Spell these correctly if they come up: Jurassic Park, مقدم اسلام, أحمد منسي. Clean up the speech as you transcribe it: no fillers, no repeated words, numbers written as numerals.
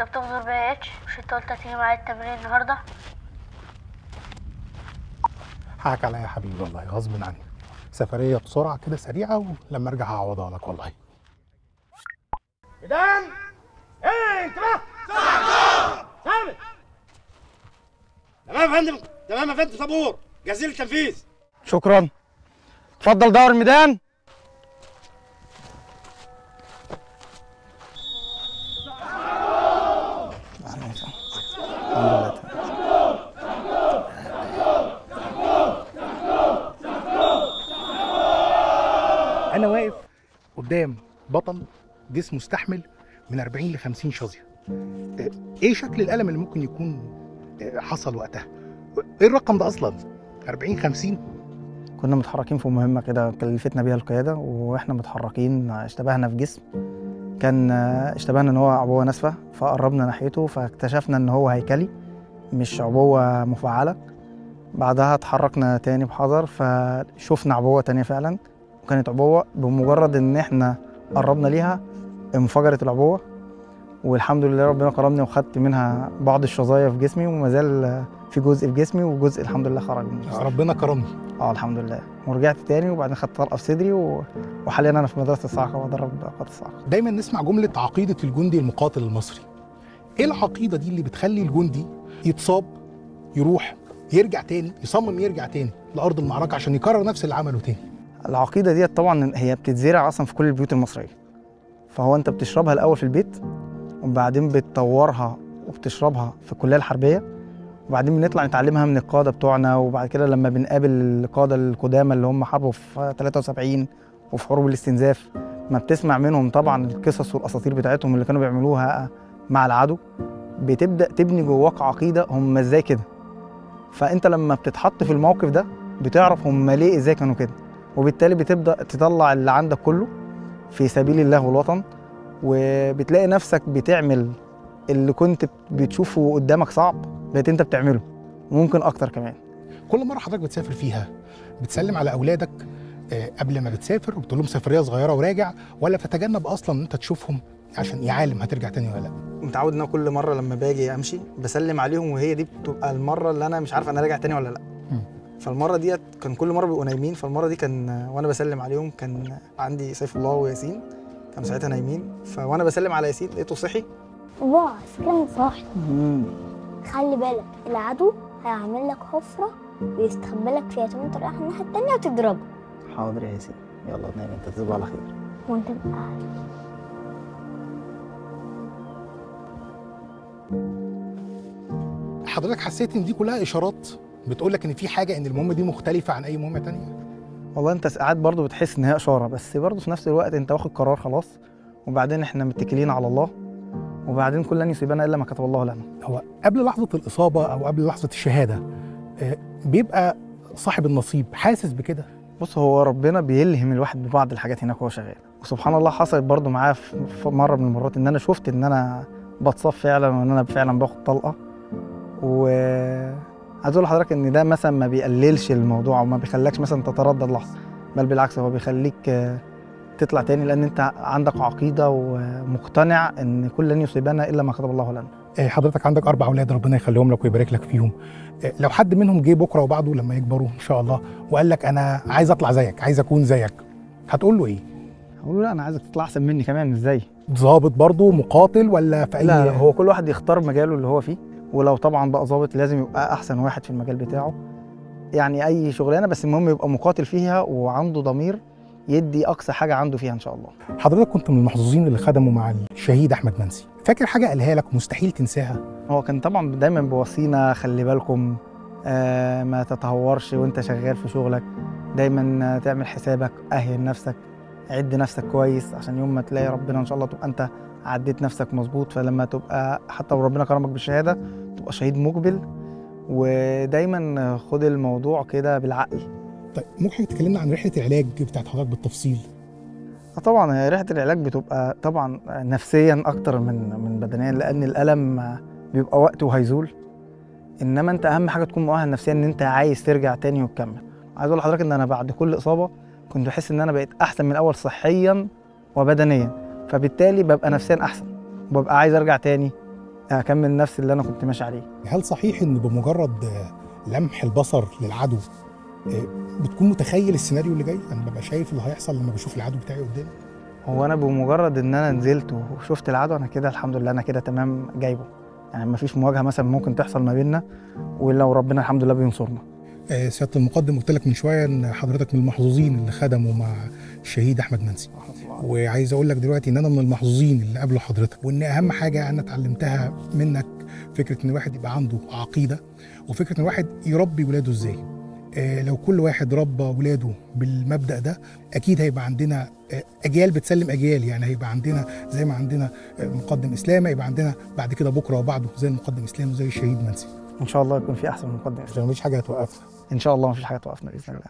انت بتغزر بيا اتش؟ مش انت قلت هتيجي معايا التمرين النهارده؟ حقك عليا يا حبيبي والله، غصب عني. سفريه بسرعه كده سريعه، ولما ارجع هعوضها لك والله. اذا ايه انتباه ثابت. تمام يا فندم، تمام يا فندم صبور، جزيل التنفيذ. شكرا. اتفضل دور الميدان. أنا واقف قدام بطل جسمه مستحمل من 40 ل 50 شظية. إيه شكل الألم اللي ممكن يكون حصل وقتها؟ إيه الرقم ده أصلاً؟ 40 50؟ كنا متحركين في مهمة كده كلفتنا بيها القيادة، وإحنا متحركين اشتبهنا في جسم، كان اشتبهنا إن هو عبوة ناسفة، فقربنا ناحيته فاكتشفنا إن هو هيكلي مش عبوة مفعلة. بعدها اتحركنا تاني بحذر فشوفنا عبوة تانية فعلاً، وكانت عبوة بمجرد إن إحنا قربنا ليها انفجرت العبوة، والحمد لله ربنا كرمني وخدت منها بعض الشظايا في جسمي، وما زال في جزء في جسمي وجزء الحمد لله خرج من جسمي. ربنا كرمني. الحمد لله، ورجعت تاني وبعدين خدت طلقه في صدري، وحاليا انا في مدرسه الصاعقه وبدرب قاده الصاعقه. دايما نسمع جمله عقيده الجندي المقاتل المصري. ايه العقيده دي اللي بتخلي الجندي يتصاب يروح يرجع تاني، يصمم يرجع تاني لارض المعركه عشان يكرر نفس اللي عمله تاني؟ العقيده دي طبعا هي بتتزرع اصلا في كل البيوت المصريه. فهو انت بتشربها الاول في البيت، وبعدين بتطورها وبتشربها في الكليه الحربيه، وبعدين بنطلع نتعلمها من القاده بتوعنا، وبعد كده لما بنقابل القاده القدامى اللي هم حاربوا في 73 وفي حروب الاستنزاف، ما بتسمع منهم طبعا القصص والاساطير بتاعتهم اللي كانوا بيعملوها مع العدو، بتبدا تبني جواك عقيده هم ازاي كده. فانت لما بتتحط في الموقف ده بتعرف هم ليه ازاي كانوا كده، وبالتالي بتبدا تطلع اللي عندك كله في سبيل الله والوطن، وبتلاقي نفسك بتعمل اللي كنت بتشوفه قدامك صعب بقيت انت بتعمله، وممكن اكتر كمان. كل مره حضرتك بتسافر فيها بتسلم على اولادك قبل ما بتسافر وبتقول لهم سفريه صغيره وراجع، ولا بتتجنب اصلا ان انت تشوفهم عشان يعلم هترجع تاني ولا لا؟ متعود ان انا كل مره لما باجي امشي بسلم عليهم، وهي دي بتبقى المره اللي انا مش عارف انا راجع تاني ولا لا. فالمره ديت كان كل مره بيبقوا نايمين، فالمره دي كان وانا بسلم عليهم كان عندي سيف الله وياسين كانوا ساعتها نايمين، فوانا بسلم على ياسين لقيته صحي. بابا كان صاحي. خلي بالك العدو هيعمل لك حفره ويستخبى لك فيها، تقوم انت رايح الناحيه الثانيه وتضربه. حاضر يا ياسين، يلا نايم انت، تصبح على خير وانت بقى. حضرتك حسيت ان دي كلها اشارات بتقول لك ان في حاجه، ان المهمه دي مختلفه عن اي مهمه تانية؟ والله انت ساعات برضه بتحس ان هي اشاره، بس برضه في نفس الوقت انت واخد قرار خلاص، وبعدين احنا متكلين على الله، وبعدين كل لن يصيبنا الا ما كتب الله لنا. هو قبل لحظه الاصابه او قبل لحظه الشهاده بيبقى صاحب النصيب حاسس بكده؟ بص، هو ربنا بيلهم الواحد ببعض الحاجات هناك وهو شغال، وسبحان الله حصلت برضه معايا في مره من المرات ان انا شفت ان انا بتصاب فعلا، وان انا فعلا باخد طلقه. و عايز اقول لحضرتك ان ده مثلا ما بيقللش الموضوع وما بيخليكش مثلا تتردد لحظه، بل بالعكس هو بيخليك تطلع تاني، لان انت عندك عقيده ومقتنع ان كل لن يصيبنا الا ما كتب الله لنا. حضرتك عندك 4 اولاد، ربنا يخليهم لك ويبارك لك فيهم. لو حد منهم جه بكره وبعده لما يكبروا ان شاء الله وقال لك انا عايز اطلع زيك، عايز اكون زيك، هتقول له ايه؟ هقول له لا انا عايزك تطلع احسن مني كمان. ازاي؟ ظابط برضه مقاتل ولا في اي؟ لا هو كل واحد يختار مجاله اللي هو فيه، ولو طبعا بقى ظابط لازم يبقى احسن واحد في المجال بتاعه، يعني اي شغلانه، بس المهم يبقى مقاتل فيها وعنده ضمير يدي اقصى حاجه عنده فيها ان شاء الله. حضرتك كنت من المحظوظين اللي خدموا مع الشهيد احمد منسي، فاكر حاجه قالها لك مستحيل تنساها؟ هو كان طبعا دايما بيوصينا خلي بالكم، ما تتهورش وانت شغال في شغلك، دايما تعمل حسابك، اهل نفسك، عد نفسك كويس عشان يوم ما تلاقي ربنا ان شاء الله تبقى انت عديت نفسك مظبوط، فلما تبقى حتى وربنا كرمك بالشهاده تبقى شهيد مقبل، ودايما خد الموضوع كده بالعقل. طيب ممكن تكلمنا عن رحله العلاج بتاعت حضرتك بالتفصيل؟ طبعا هي رحله العلاج بتبقى طبعا نفسيا اكتر من بدنيا، لان الالم بيبقى وقته هيزول، انما انت اهم حاجه تكون مؤهل نفسيا ان انت عايز ترجع تاني وتكمل. عايز اقول لحضرتك ان انا بعد كل اصابه كنت بحس ان انا بقيت احسن من الاول صحيا وبدنيا، فبالتالي ببقى نفسيا احسن وببقى عايز ارجع تاني اكمل نفس اللي انا كنت ماشي عليه. هل صحيح ان بمجرد لمح البصر للعدو بتكون متخيل السيناريو اللي جاي؟ انا ببقى شايف اللي هيحصل لما بشوف العدو بتاعي قدامي. هو انا بمجرد ان انا نزلت وشفت العدو انا كده الحمد لله انا كده تمام جايبه، يعني مفيش مواجهه مثلا ممكن تحصل ما بيننا ولو ربنا الحمد لله بينصرنا. سيادة المقدم قلت لك من شويه ان حضرتك من المحظوظين اللي خدموا مع الشهيد احمد منسي، وعايز اقول لك دلوقتي ان انا من المحظوظين اللي قابلوا حضرتك، وان اهم حاجه انا اتعلمتها منك فكره ان الواحد يبقى عنده عقيده، وفكره ان الواحد يربي ولاده ازاي. لو كل واحد ربى ولاده بالمبدا ده اكيد هيبقى عندنا اجيال بتسلم اجيال، يعني هيبقى عندنا زي ما عندنا مقدم اسلام هيبقى عندنا بعد كده بكره وبعده زي المقدم اسلام وزي الشهيد منسي. ان شاء الله يكون في احسن من مقدم اسلام، مفيش حاجه هتوقفنا ان شاء الله، مفيش حاجه هتوقفنا باذن الله.